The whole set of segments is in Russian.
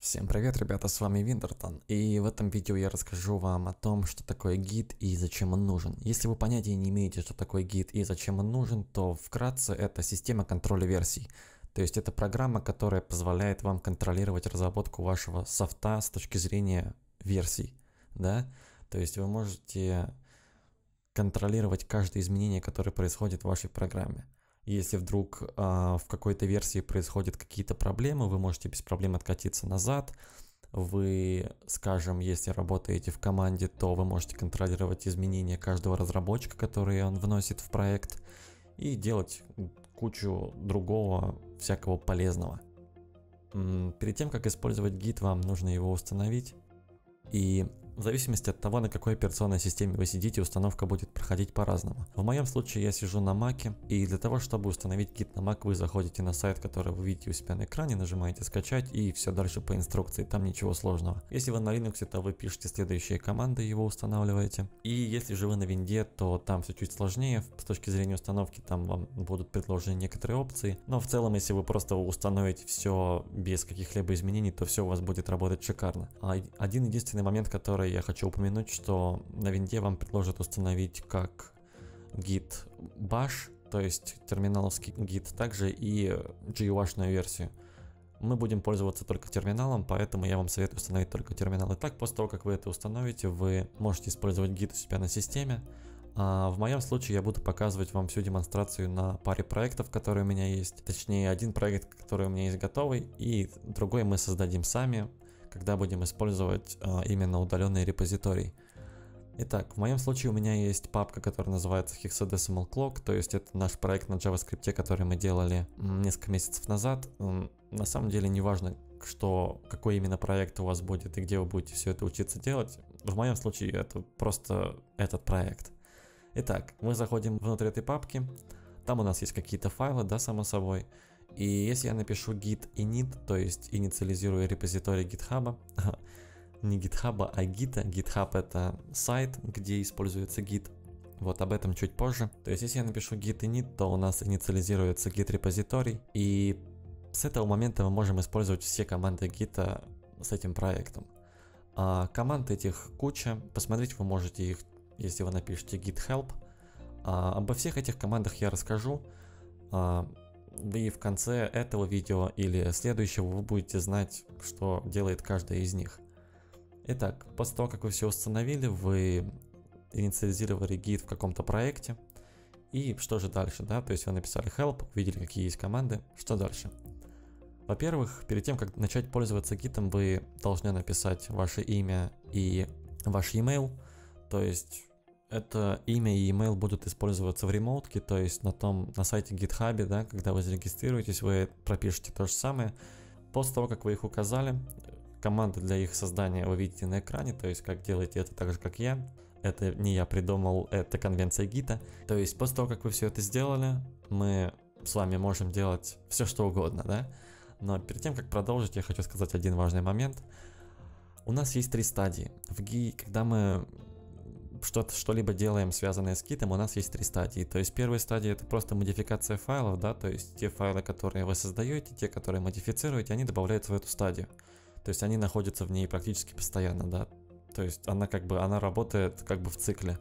Всем привет, ребята, с вами Winderton, и в этом видео я расскажу вам о том, что такое Git и зачем он нужен. Если вы понятия не имеете, что такое Git и зачем он нужен, то вкратце это система контроля версий. То есть это программа, которая позволяет вам контролировать разработку вашего софта с точки зрения версий, да? То есть вы можете контролировать каждое изменение, которое происходит в вашей программе. Если вдруг в какой-то версии происходят какие-то проблемы, вы можете без проблем откатиться назад. Вы, скажем, если работаете в команде, то вы можете контролировать изменения каждого разработчика, которые он вносит в проект, и делать кучу другого всякого полезного. Перед тем, как использовать Git, вам нужно его установить. И в зависимости от того, на какой операционной системе вы сидите, установка будет проходить по-разному. В моем случае я сижу на Mac, и для того, чтобы установить Git на Mac, вы заходите на сайт, который вы видите у себя на экране, нажимаете «Скачать» и все дальше по инструкции, там ничего сложного. Если вы на Linux, то вы пишете следующие команды, его устанавливаете. И если же вы на Винде, то там все чуть сложнее с точки зрения установки, там вам будут предложены некоторые опции. Но в целом, если вы просто установите все без каких-либо изменений, то все у вас будет работать шикарно. Один единственный момент, который я хочу упомянуть, что на винде вам предложат установить как git bash, то есть терминаловский git, также и GUI-шную версию. Мы будем пользоваться только терминалом, поэтому я вам советую установить только терминал. Итак, после того, как вы это установите, вы можете использовать git у себя на системе. В моем случае я буду показывать вам всю демонстрацию на паре проектов, которые у меня есть. Точнее, один проект, который у меня есть готовый, и другой мы создадим сами, когда будем использовать именно удаленный репозиторий. Итак, в моем случае у меня есть папка, которая называется Hexadecimal Clock, то есть это наш проект на JavaScript, который мы делали несколько месяцев назад. На самом деле не важно, какой именно проект у вас будет и где вы будете все это учиться делать. В моем случае это просто этот проект. Итак, мы заходим внутрь этой папки, там у нас есть какие-то файлы, да, само собой. И если я напишу git init, то есть инициализирую репозиторий GitHub, не GitHub, а Git, GitHub это сайт, где используется Git, вот об этом чуть позже. То есть если я напишу git init, то у нас инициализируется Git репозиторий, и с этого момента мы можем использовать все команды Git с этим проектом. Команд этих куча, посмотреть вы можете их, если вы напишите git help. Обо всех этих командах я расскажу. И в конце этого видео или следующего вы будете знать, что делает каждая из них. Итак, после того, как вы все установили, вы инициализировали Git в каком-то проекте. И что же дальше, да? То есть вы написали help, увидели, какие есть команды. Что дальше? Во-первых, перед тем, как начать пользоваться Git, вы должны написать ваше имя и ваш e-mail. То есть это имя и email будут использоваться в ремоутке, то есть на сайте GitHub, да, когда вы зарегистрируетесь, вы пропишете то же самое. После того, как вы их указали, команды для их создания вы видите на экране, то есть как делаете это так же, как я. Это не я придумал, это конвенция Git. То есть после того, как вы все это сделали, мы с вами можем делать все, что угодно, да. Но перед тем, как продолжить, я хочу сказать один важный момент. У нас есть три стадии. В Git, когда мы что-либо делаем, связанное с Git, у нас есть три стадии. То есть первая стадия — это просто модификация файлов, да, то есть те файлы, которые вы создаете, те, которые модифицируете, они добавляются в эту стадию. То есть они находятся в ней практически постоянно, да. То есть она работает как бы в цикле.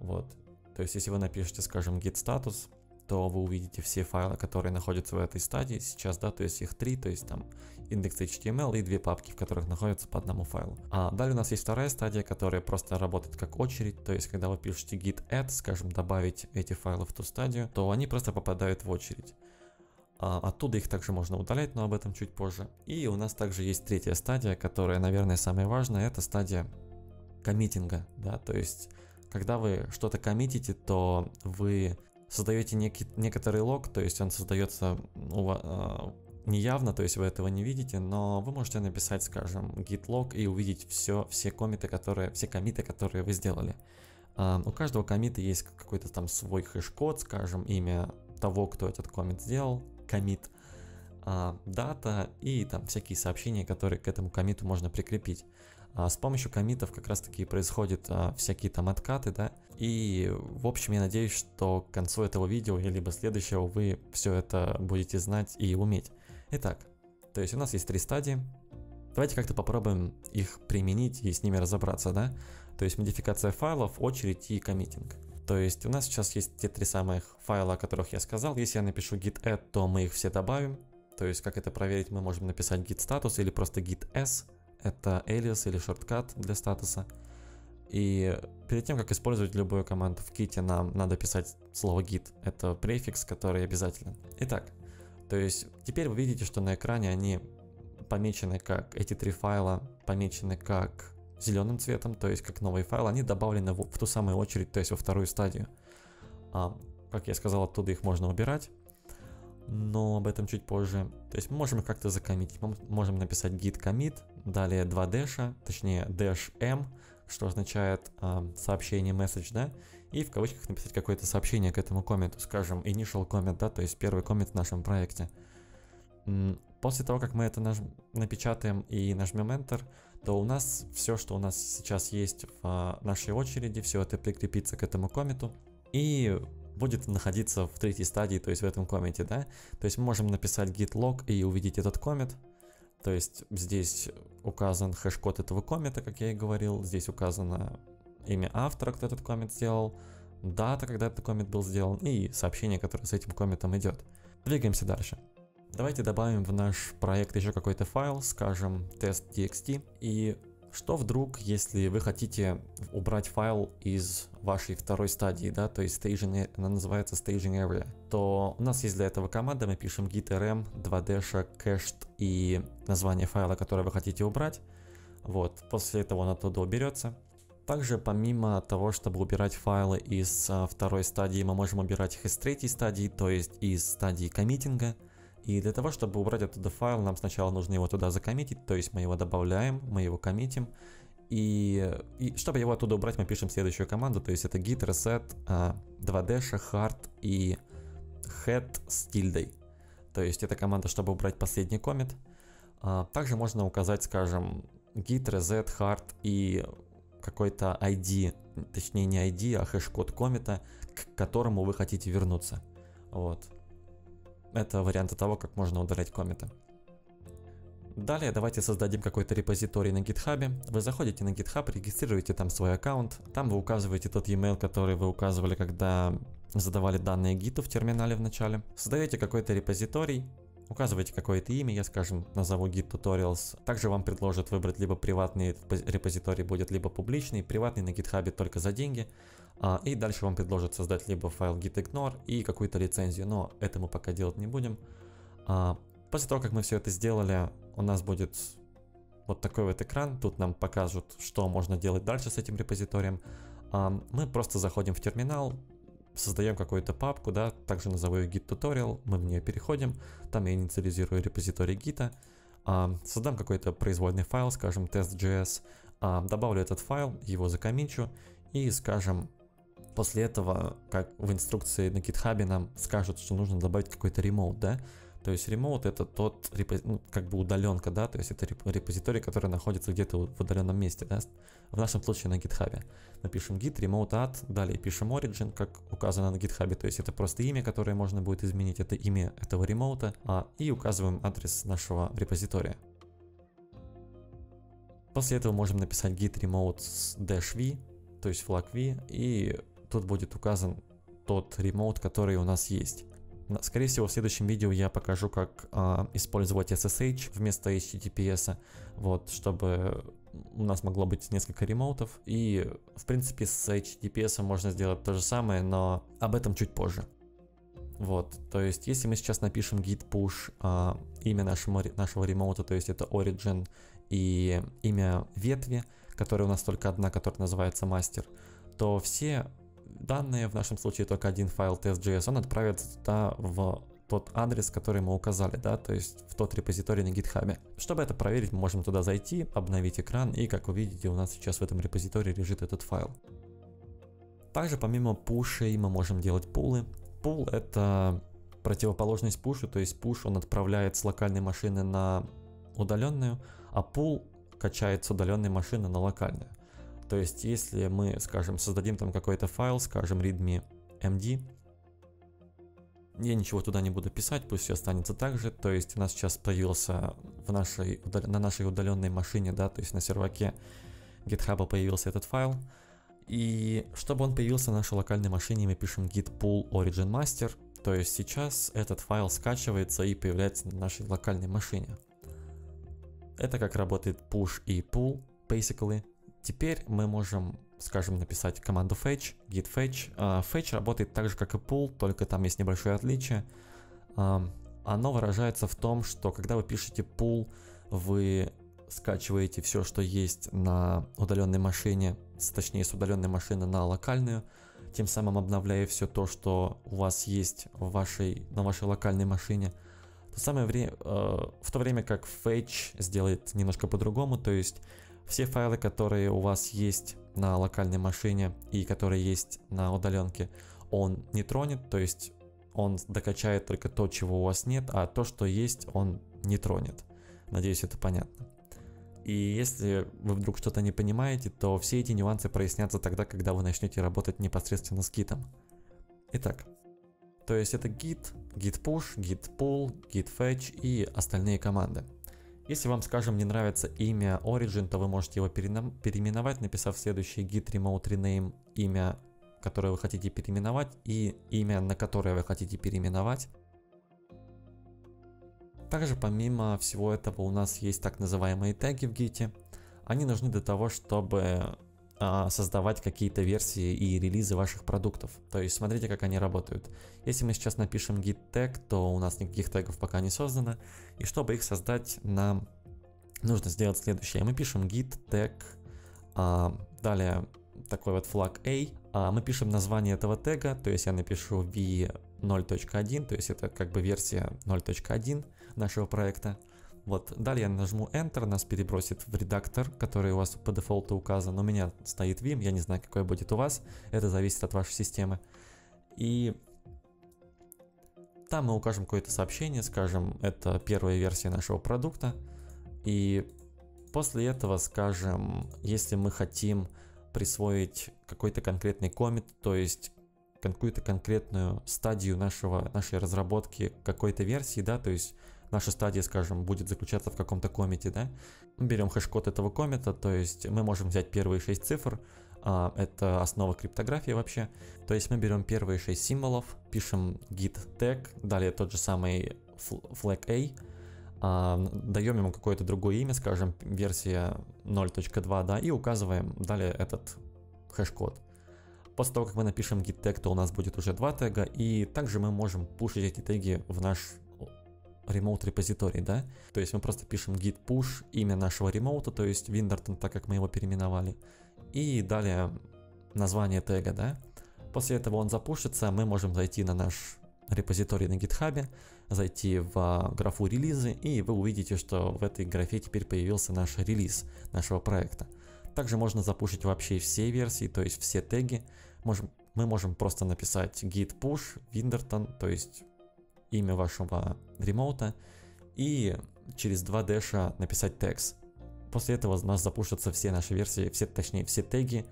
Вот. То есть если вы напишете, скажем, git status, то вы увидите все файлы, которые находятся в этой стадии сейчас, да, то есть их три, то есть там index.html и две папки, в которых находятся по одному файлу. А далее у нас есть вторая стадия, которая просто работает как очередь, то есть когда вы пишете git add, скажем, добавить эти файлы в ту стадию, то они просто попадают в очередь. Оттуда их также можно удалять, но об этом чуть позже. И у нас также есть третья стадия, которая, наверное, самая важная, это стадия коммитинга, да, то есть когда вы что-то коммитите, то вы создаете некоторый лог, то есть он создается неявно, то есть вы этого не видите, но вы можете написать, скажем, git log и увидеть все коммиты, которые вы сделали. У каждого коммита есть какой-то там свой хэш-код, скажем, имя того, кто этот коммит сделал, дата и там всякие сообщения, которые к этому коммиту можно прикрепить. С помощью коммитов как раз таки происходят всякие там откаты, да. И в общем я надеюсь, что к концу этого видео или следующего вы все это будете знать и уметь. Итак, то есть у нас есть три стадии. Давайте как-то попробуем их применить и с ними разобраться, да? То есть модификация файлов, очередь и коммитинг. То есть у нас сейчас есть те три самых файла, о которых я сказал. Если я напишу git add, то мы их все добавим. То есть как это проверить, мы можем написать git status или просто git s. Это alias или шорткат для статуса. И перед тем, как использовать любую команду в ките, нам надо писать слово git. Это префикс, который обязателен. Итак, то есть теперь вы видите, что на экране они помечены как, эти три файла помечены как зеленым цветом, то есть как новые файлы, они добавлены в ту самую очередь, то есть во вторую стадию. Как я сказал, оттуда их можно убирать, но об этом чуть позже. То есть мы можем их как-то закоммитить, мы можем написать git commit, далее 2 дэша, точнее dash m, что означает сообщение message, да, и в кавычках написать какое-то сообщение к этому комменту, скажем, initial comment, да, то есть первый коммент в нашем проекте. После того, как мы это напечатаем и нажмем Enter, то у нас все, что у нас сейчас есть в нашей очереди, все это прикрепится к этому коммиту и будет находиться в третьей стадии, то есть в этом коммите, да? То есть мы можем написать git log и увидеть этот коммит. То есть здесь указан хэш-код этого коммита, как я и говорил, здесь указано имя автора, кто этот коммит сделал, дата, когда этот коммит был сделан и сообщение, которое с этим коммитом идет. Двигаемся дальше. Давайте добавим в наш проект еще какой-то файл, скажем, test.txt. И что вдруг, если вы хотите убрать файл из вашей второй стадии, да, то есть staging, она называется staging area, то у нас есть для этого команда, мы пишем git rm 2-dash cached и название файла, который вы хотите убрать. Вот, после этого он оттуда уберется. Также помимо того, чтобы убирать файлы из второй стадии, мы можем убирать их из третьей стадии, то есть из стадии коммитинга. И для того, чтобы убрать оттуда файл, нам сначала нужно его туда закоммитить, то есть мы его добавляем, мы его коммитим. И чтобы его оттуда убрать, мы пишем следующую команду, то есть это git reset 2-dash hard и head с тильдой. То есть это команда, чтобы убрать последний коммит. Также можно указать, скажем, git reset hard и какой-то ID, точнее не ID, а хэш-код коммита, к которому вы хотите вернуться. Вот. Это варианты того, как можно удалять комменты. Далее давайте создадим какой-то репозиторий на GitHub. Вы заходите на GitHub, регистрируете там свой аккаунт. Там вы указываете тот e-mail, который вы указывали, когда задавали данные гиту в терминале в начале. Создаете какой-то репозиторий, указываете какое-то имя, я, скажем, назову git tutorials. Также вам предложат выбрать либо приватный репозиторий будет, либо публичный. Приватный на GitHub только за деньги. И дальше вам предложат создать либо файл gitignore и какую-то лицензию, но это мы пока делать не будем. После того, как мы все это сделали, у нас будет вот такой вот экран. Тут нам покажут, что можно делать дальше с этим репозиторием. Мы просто заходим в терминал, создаем какую-то папку, да, также назову ее git tutorial, мы в нее переходим, там я инициализирую репозиторий гита, создам какой-то произвольный файл, скажем, test.js, добавлю этот файл, его закоммичу и, скажем, после этого, как в инструкции на GitHub нам скажут, что нужно добавить какой-то remote, да, то есть remote это тот, как бы удаленка, да, то есть это репозиторий, который находится где-то в удаленном месте, да, в нашем случае на GitHub. Мы пишем git remote add, далее пишем origin, как указано на GitHub, то есть это просто имя, которое можно будет изменить, это имя этого ремоута, и указываем адрес нашего репозитория. После этого можем написать git remote -v, то есть флаг v, и тут будет указан тот ремоут, который у нас есть. Скорее всего, в следующем видео я покажу, как использовать SSH вместо HTTPS, вот, чтобы у нас могло быть несколько ремоутов. И, в принципе, с HTTPS можно сделать то же самое, но об этом чуть позже. Вот, то есть, если мы сейчас напишем git push имя нашего ремоута, то есть это origin и имя ветви, которая у нас только одна, которая называется master, то все данные, в нашем случае только один файл test.js, он отправится туда в тот адрес, который мы указали, да, то есть в тот репозиторий на GitHub. Чтобы это проверить, мы можем туда зайти, обновить экран, и, как вы видите, у нас сейчас в этом репозитории лежит этот файл. Также помимо пушей мы можем делать пулы. Пул — это противоположность пушу, то есть пуш он отправляет с локальной машины на удаленную, а пул качает с удаленной машины на локальную. То есть, если мы, скажем, создадим там какой-то файл, скажем, readme.md, Я ничего туда не буду писать, пусть все останется так же. То есть у нас сейчас появился на нашей удаленной машине, да, то есть на серваке GitHub появился этот файл. И чтобы он появился на нашей локальной машине, мы пишем git pull origin master. То есть сейчас этот файл скачивается и появляется на нашей локальной машине. Это как работает push и pull, basically. Теперь мы можем, скажем, написать команду fetch, git fetch. Fetch работает так же, как и pull, только там есть небольшое отличие. Оно выражается в том, что когда вы пишете pull, вы скачиваете все, что есть на удаленной машине, точнее с удаленной машины на локальную, тем самым обновляя все то, что у вас есть в на вашей локальной машине. В то время как fetch сделает немножко по-другому, то есть все файлы, которые у вас есть на локальной машине и которые есть на удаленке, он не тронет, то есть он докачает только то, чего у вас нет, а то, что есть, он не тронет. Надеюсь, это понятно. И если вы вдруг что-то не понимаете, то все эти нюансы прояснятся тогда, когда вы начнете работать непосредственно с гитом. Итак, то есть это git, git push, git pull, git fetch и остальные команды. Если вам, скажем, не нравится имя origin, то вы можете его переименовать, написав следующий git remote rename, имя, которое вы хотите переименовать, и имя, на которое вы хотите переименовать. Также помимо всего этого у нас есть так называемые теги в гите. Они нужны для того, чтобы создавать какие-то версии и релизы ваших продуктов. То есть смотрите, как они работают. Если мы сейчас напишем git tag, то у нас никаких тегов пока не создано. И чтобы их создать, нам нужно сделать следующее. Мы пишем git tag, далее такой вот флаг A. Мы пишем название этого тега, то есть я напишу v0.1, то есть это как бы версия 0.1 нашего проекта. Вот, далее я нажму Enter, нас перебросит в редактор, который у вас по дефолту указан. У меня стоит Vim, я не знаю, какой будет у вас, это зависит от вашей системы. И там мы укажем какое-то сообщение, скажем, это первая версия нашего продукта. И после этого, скажем, если мы хотим присвоить какой-то конкретный коммит, то есть какую-то конкретную стадию нашей разработки какой-то версии, да, то есть наша стадия, скажем, будет заключаться в каком-то коммите, да. Мы берем хэш-код этого коммита, то есть мы можем взять первые 6 цифр, это основа криптографии вообще. То есть мы берем первые 6 символов, пишем git tag, далее тот же самый flag A, даем ему какое-то другое имя, скажем, версия 0.2, да, и указываем далее этот хэш-код. После того, как мы напишем git tag, то у нас будет уже 2 тега, и также мы можем пушить эти теги в наш remote репозиторий, да. То есть мы просто пишем git push, имя нашего ремоута, то есть Winderton, так как мы его переименовали, и далее название тега, да. После этого он запушится, мы можем зайти на наш репозиторий на GitHub, зайти в графу релизы, и вы увидите, что в этой графе теперь появился наш релиз нашего проекта. Также можно запушить вообще все версии, то есть все теги. Мы можем просто написать git push Winderton, то есть имя вашего ремоута, и через 2 дэша написать текст. После этого у нас запушатся все наши версии, точнее все теги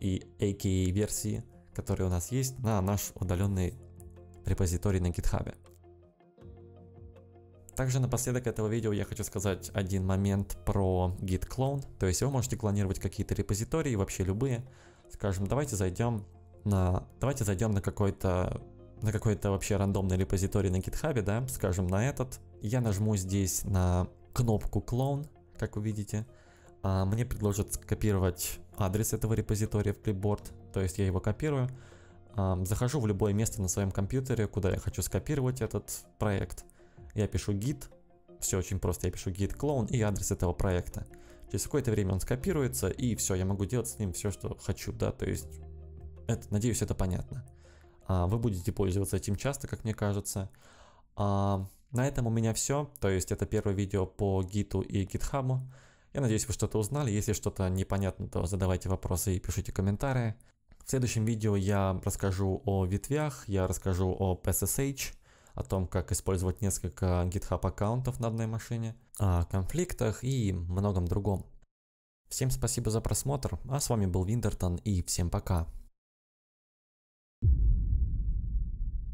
и aka версии, которые у нас есть на наш удаленный репозиторий на GitHub. Также напоследок этого видео я хочу сказать один момент про git clone, то есть вы можете клонировать какие-то репозитории, вообще любые. Скажем, давайте зайдем на какой-то вообще рандомный репозиторий на GitHub, да, скажем, на этот. Я нажму здесь на кнопку clone, как вы видите. Мне предложат скопировать адрес этого репозитория в clipboard, то есть я его копирую. Захожу в любое место на своем компьютере, куда я хочу скопировать этот проект. Я пишу git, все очень просто, я пишу git clone и адрес этого проекта. Через какое-то время он скопируется, и все, я могу делать с ним все, что хочу, да, то есть, надеюсь, это понятно. Вы будете пользоваться этим часто, как мне кажется. На этом у меня все. То есть это первое видео по гиту и гитхабу. Я надеюсь, вы что-то узнали. Если что-то непонятно, то задавайте вопросы и пишите комментарии. В следующем видео я расскажу о ветвях, я расскажу о SSH, о том, как использовать несколько GitHub аккаунтов на одной машине, о конфликтах и многом другом. Всем спасибо за просмотр, а с вами был Winderton, и всем пока!